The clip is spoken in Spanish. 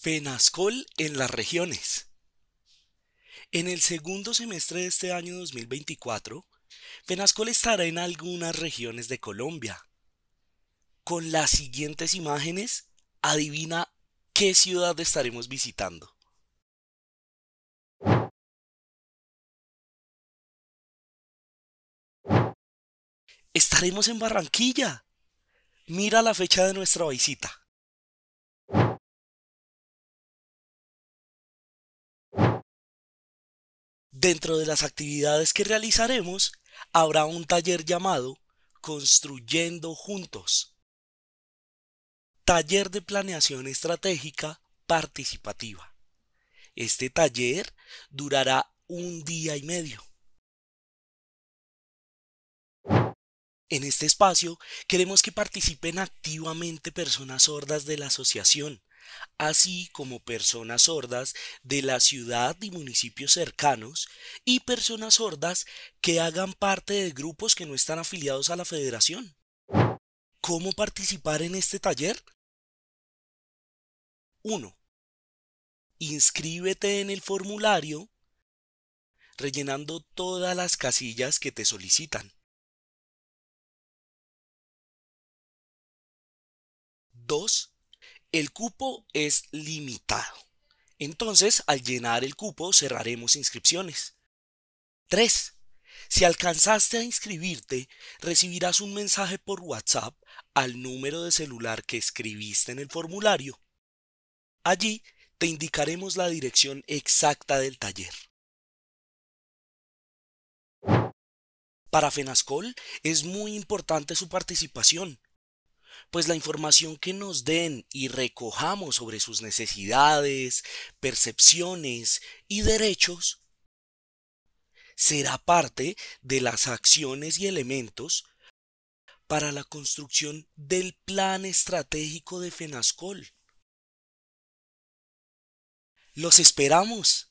FENASCOL en las regiones. En el segundo semestre de este año 2024, FENASCOL estará en algunas regiones de Colombia. Con las siguientes imágenes, adivina qué ciudad estaremos visitando. Estaremos en Barranquilla. Mira la fecha de nuestra visita. Dentro de las actividades que realizaremos, habrá un taller llamado Construyendo Juntos. Taller de Planeación Estratégica Participativa. Este taller durará un día y medio. En este espacio queremos que participen activamente personas sordas de la asociación, así como personas sordas de la ciudad y municipios cercanos y personas sordas que hagan parte de grupos que no están afiliados a la federación. ¿Cómo participar en este taller? 1. Inscríbete en el formulario rellenando todas las casillas que te solicitan. 2. El cupo es limitado. Entonces, al llenar el cupo, cerraremos inscripciones. 3. Si alcanzaste a inscribirte, recibirás un mensaje por WhatsApp al número de celular que escribiste en el formulario. Allí te indicaremos la dirección exacta del taller. Para FENASCOL es muy importante su participación, pues la información que nos den y recojamos sobre sus necesidades, percepciones y derechos será parte de las acciones y elementos para la construcción del plan estratégico de FENASCOL. ¡Los esperamos!